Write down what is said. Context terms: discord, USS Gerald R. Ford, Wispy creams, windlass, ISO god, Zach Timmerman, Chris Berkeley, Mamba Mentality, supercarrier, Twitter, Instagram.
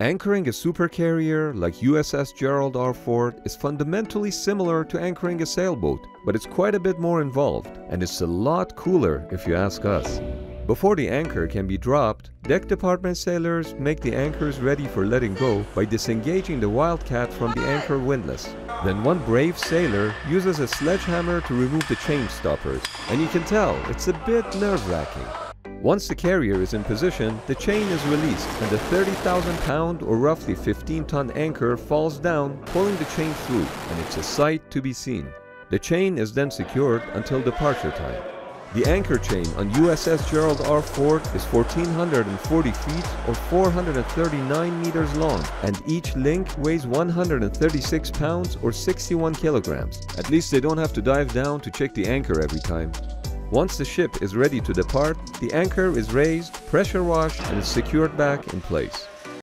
Anchoring a supercarrier like USS Gerald R. Ford is fundamentally similar to anchoring a sailboat, but it's quite a bit more involved, and it's a lot cooler if you ask us. Before the anchor can be dropped, deck department sailors make the anchors ready for letting go by disengaging the wildcat from the anchor windlass. Then one brave sailor uses a sledgehammer to remove the chain stoppers, and you can tell it's a bit nerve-wracking. Once the carrier is in position, the chain is released and the 30,000-pound or roughly 15-ton anchor falls down, pulling the chain through, and it's a sight to be seen. The chain is then secured until departure time. The anchor chain on USS Gerald R. Ford is 1,440 feet or 439 meters long, and each link weighs 136 pounds or 61 kilograms. At least they don't have to dive down to check the anchor every time. Once the ship is ready to depart, the anchor is raised, pressure washed, and is secured back in place.